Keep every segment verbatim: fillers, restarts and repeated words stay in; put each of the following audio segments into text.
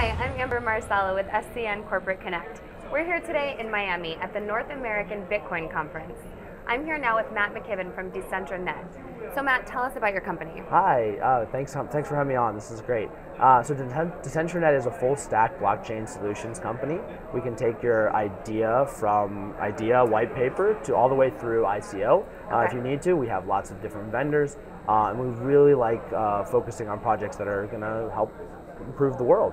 Hi, I'm Amber Marsala with S C N Corporate Connect. We're here today in Miami at the North American Bitcoin Conference. I'm here now with Matt McKibbin from DecentraNet. So Matt, tell us about your company. Hi, uh, thanks, thanks for having me on. This is great. Uh, so DecentraNet is a full-stack blockchain solutions company. We can take your idea from idea, white paper, to all the way through I C O. Uh, okay. If you need to, we have lots of different vendors, uh, and we really like uh, focusing on projects that are going to help improve the world.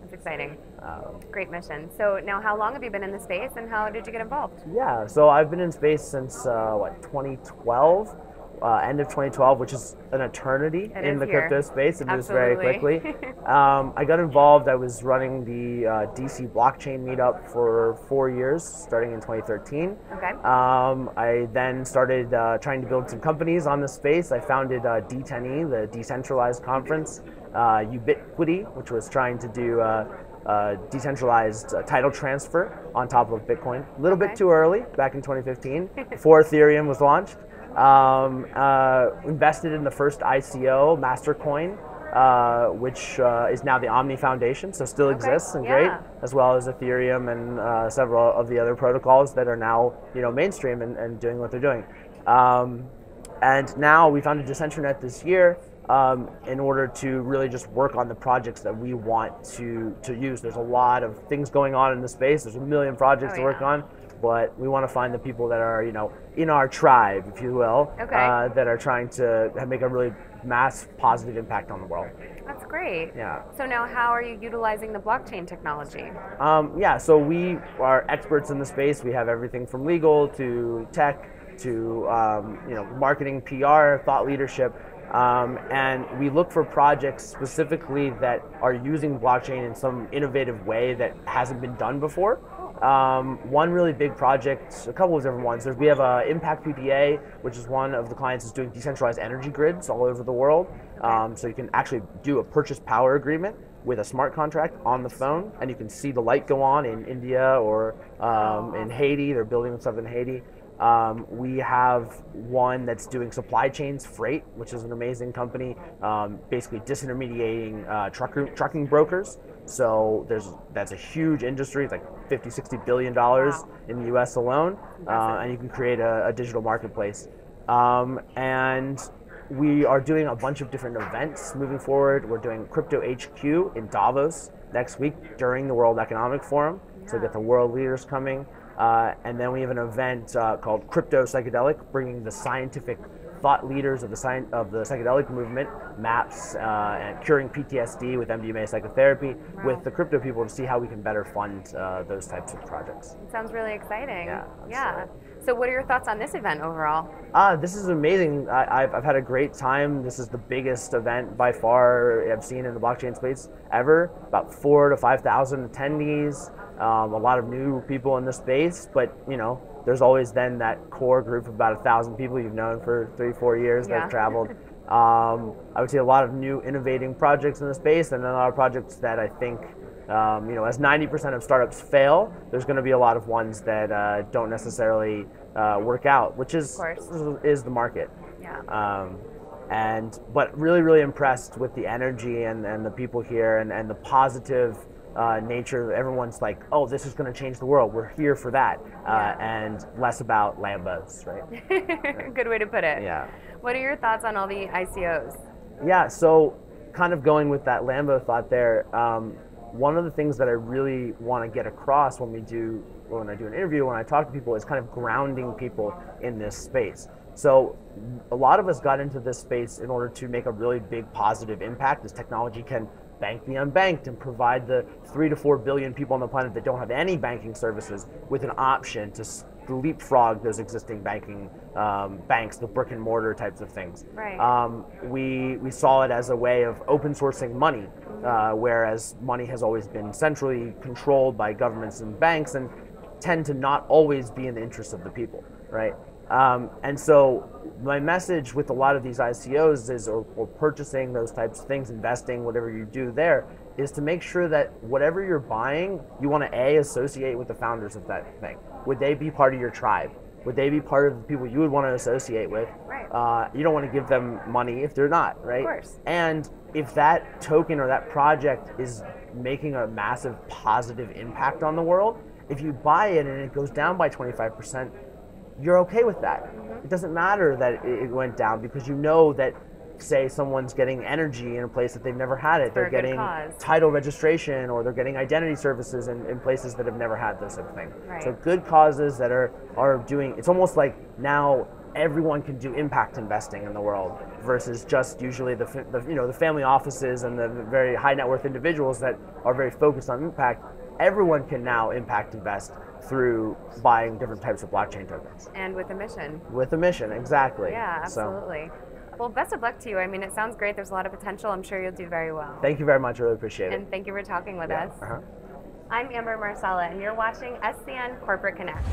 That's exciting. Um, Great mission. So now, how long have you been in the space, and how did you get involved? Yeah, so I've been in space since uh, what twenty twelve, uh, end of twenty twelve, which is an eternity it in the here. crypto space. It moves very quickly. um, I got involved. I was running the uh, D C blockchain meetup for four years, starting in twenty thirteen. Okay. Um, I then started uh, trying to build some companies on the space. I founded uh, D ten E, the decentralized conference, uh, Ubiquity, which was trying to do. Uh, Uh, decentralized uh, title transfer on top of Bitcoin. A little okay. bit too early, back in twenty fifteen, before Ethereum was launched. Um, uh, invested in the first I C O, Mastercoin, uh, which uh, is now the Omni Foundation, so still okay. exists and yeah. great, as well as Ethereum and uh, several of the other protocols that are now, you know, mainstream and, and doing what they're doing. Um, and now we founded DecentraNet this year. Um, in order to really just work on the projects that we want to, to use. There's a lot of things going on in the space. There's a million projects oh, to yeah. work on, but we want to find the people that are, you know, in our tribe, if you will, okay. uh, that are trying to make a really mass positive impact on the world. That's great. Yeah. So now how are you utilizing the blockchain technology? Um, yeah, so we are experts in the space. We have everything from legal to tech to, um, you know, marketing, P R, thought leadership. Um, and we look for projects specifically that are using blockchain in some innovative way that hasn't been done before. Um, one really big project, a couple of different ones. There's, we have uh, Impact P P A, which is one of the clients that's doing decentralized energy grids all over the world. Um, so you can actually do a purchase power agreement with a smart contract on the phone, and you can see the light go on in India or um, in Haiti. They're building stuff in Haiti. Um, we have one that's doing supply chains, Freight, which is an amazing company, um, basically disintermediating uh, trucker, trucking brokers. So there's that's a huge industry. It's like fifty, sixty billion dollars wow. in the U S alone, uh, and you can create a, a digital marketplace. Um, and we are doing a bunch of different events moving forward. We're doing Crypto H Q in Davos next week during the World Economic Forum. Yeah. So we got the world leaders coming. Uh, and then we have an event uh, called Crypto Psychedelic, bringing the scientific thought leaders of the, sci of the psychedelic movement, MAPS, uh, and curing P T S D with M D M A psychotherapy, wow. with the crypto people to see how we can better fund uh, those types of projects. It sounds really exciting. Yeah. yeah. So what are your thoughts on this event overall? Uh, this is amazing. I, I've, I've had a great time. This is the biggest event by far I've seen in the blockchain space ever. About four to five thousand attendees. Um, a lot of new people in the space, but you know, there's always then that core group of about a thousand people you've known for three, four years yeah. that have traveled. Um, I would see a lot of new innovating projects in the space, and a lot of projects that I think, um, you know, as ninety percent of startups fail, there's going to be a lot of ones that uh, don't necessarily uh, work out, which is is the market. Yeah. Um, and but really, really impressed with the energy and, and the people here and, and the positive. Uh, nature. Everyone's like, oh, this is going to change the world. We're here for that. Uh, yeah. And less about Lambos, right? Good way to put it. Yeah. What are your thoughts on all the I C Os? Yeah, so kind of going with that Lambo thought there, um, one of the things that I really want to get across when we do, when I do an interview, when I talk to people, is kind of grounding people in this space. So a lot of us got into this space in order to make a really big positive impact. This technology can bank the unbanked and provide the three to four billion people on the planet that don't have any banking services with an option to leapfrog those existing banking um, banks, the brick and mortar types of things. Right. Um, we, we saw it as a way of open sourcing money, uh, whereas money has always been centrally controlled by governments and banks and tend to not always be in the interest of the people, right? Um, and so my message with a lot of these I C Os is, or, or purchasing those types of things, investing, whatever you do there, is to make sure that whatever you're buying, you want to A, associate with the founders of that thing. Would they be part of your tribe? Would they be part of the people you would want to associate with? Right. Uh, you don't want to give them money if they're not, right? Of course. And if that token or that project is making a massive positive impact on the world, if you buy it and it goes down by twenty-five percent, you're okay with that. Mm-hmm. It doesn't matter that it went down because you know that, say, someone's getting energy in a place that they've never had it. They're getting title registration or they're getting identity services in, in places that have never had this sort of thing. Right. So good causes that are, are doing, it's almost like now everyone can do impact investing in the world versus just usually the, the you know the family offices and the very high net worth individuals that are very focused on impact. Everyone can now impact invest through buying different types of blockchain tokens. And with a mission. With a mission, exactly. Yeah, absolutely. So, well, best of luck to you. I mean, it sounds great. There's a lot of potential. I'm sure you'll do very well. Thank you very much. I really appreciate it. And thank you for talking with yeah. us. Uh-huh. I'm Amber Marsala, and you're watching S C N Corporate Connect.